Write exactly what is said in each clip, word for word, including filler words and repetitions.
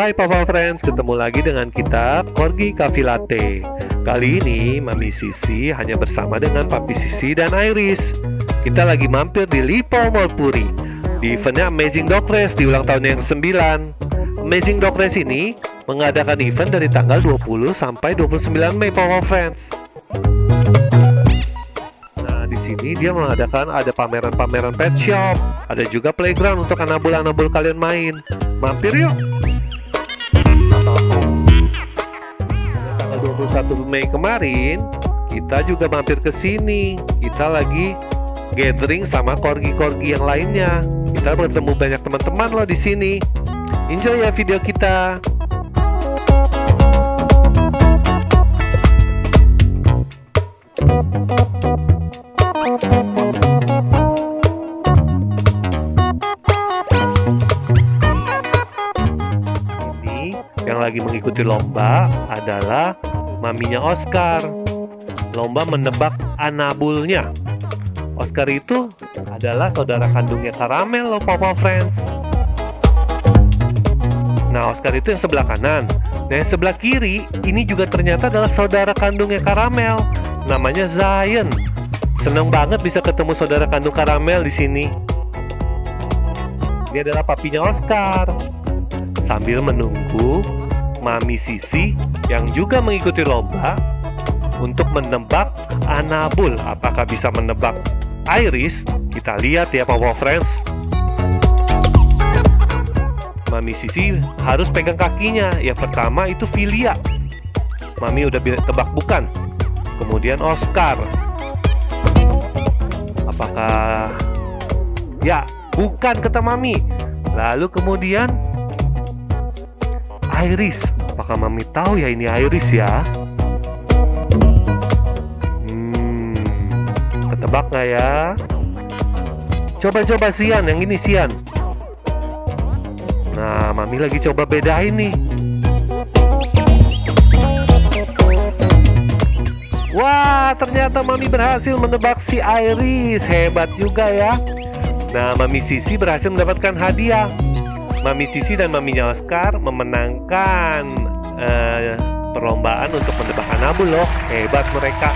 Hai Papa Friends, ketemu lagi dengan kita Corgi Coffeelatte. Kali ini Mami Sisi hanya bersama dengan Papi Sisi dan Irish. Kita lagi mampir di Lippo Mall Puri di eventnya Amazing Dog Race di ulang tahunnya yang kesembilan. Amazing Dog Race ini mengadakan event dari tanggal dua puluh sampai dua puluh sembilan Mei, Papa Friends. Ini dia mengadakan ada pameran-pameran pet shop, ada juga playground untuk anabul-anabul kalian main. Mampir yuk. Tanggal dua puluh satu Mei kemarin kita juga mampir ke sini. Kita lagi gathering sama korgi-korgi yang lainnya. Kita bertemu banyak teman-teman loh di sini. Enjoy ya video kita. Lagi mengikuti lomba adalah maminya Oscar. Lomba menebak anabulnya. Oscar itu adalah saudara kandungnya Caramel loh Papa Friends. Nah, Oscar itu yang sebelah kanan. Nah, yang sebelah kiri ini juga ternyata adalah saudara kandungnya Caramel. Namanya Zion. Seneng banget bisa ketemu saudara kandung Caramel di sini. Dia adalah papinya Oscar. Sambil menunggu Mami Sisi yang juga mengikuti lomba untuk menebak anabul. Apakah bisa menebak Irish? Kita lihat ya Papa Friends. Mami Sisi harus pegang kakinya. Yang pertama itu Filya. Mami udah tebak bukan. Kemudian Oscar. Apakah? Ya, bukan kata Mami. Lalu kemudian Irish, apakah Mami tahu ya ini Irish ya? Hmm, ketebak nggak ya? Coba-coba Sian, yang ini Sian. Nah, Mami lagi coba bedain nih. Wah, ternyata Mami berhasil menebak si Irish, hebat juga ya. Nah, Mami Sisi berhasil mendapatkan hadiah. Mami Sisi dan maminya Oscar memenangkan eh, perlombaan untuk menebak anabul loh. Hebat mereka.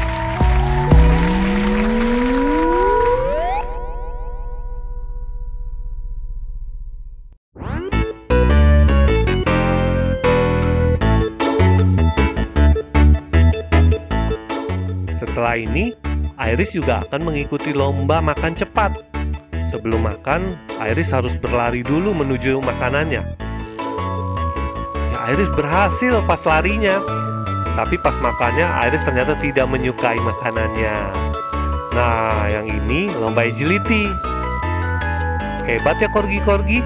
Setelah ini, Irish juga akan mengikuti lomba makan cepat. Sebelum makan, Irish harus berlari dulu menuju makanannya. Ya, Irish berhasil pas larinya, tapi pas makannya Irish ternyata tidak menyukai makanannya. Nah, yang ini lomba agility. Hebat ya korgi-korgi.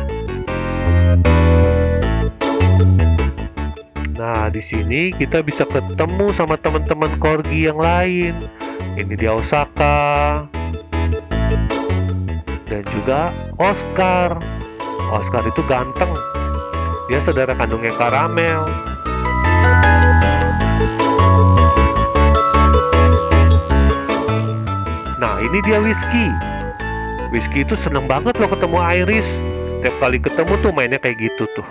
Nah, di sini kita bisa ketemu sama teman-teman korgi yang lain. Ini dia Osaka. Dan juga Oscar. Oscar itu ganteng. Dia saudara kandungnya Caramel. Nah, ini dia Whiskey. Whiskey itu seneng banget loh ketemu Irish. Setiap kali ketemu tuh mainnya kayak gitu tuh.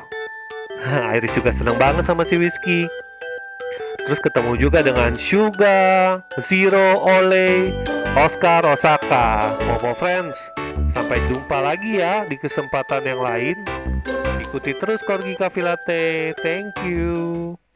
Irish juga seneng banget sama si Whiskey. Terus ketemu juga dengan Sugar, Zero, Ole, Oscar, Osaka. Papa Friends, sampai jumpa lagi ya di kesempatan yang lain. Ikuti terus Corgi Coffeelatte. Thank you.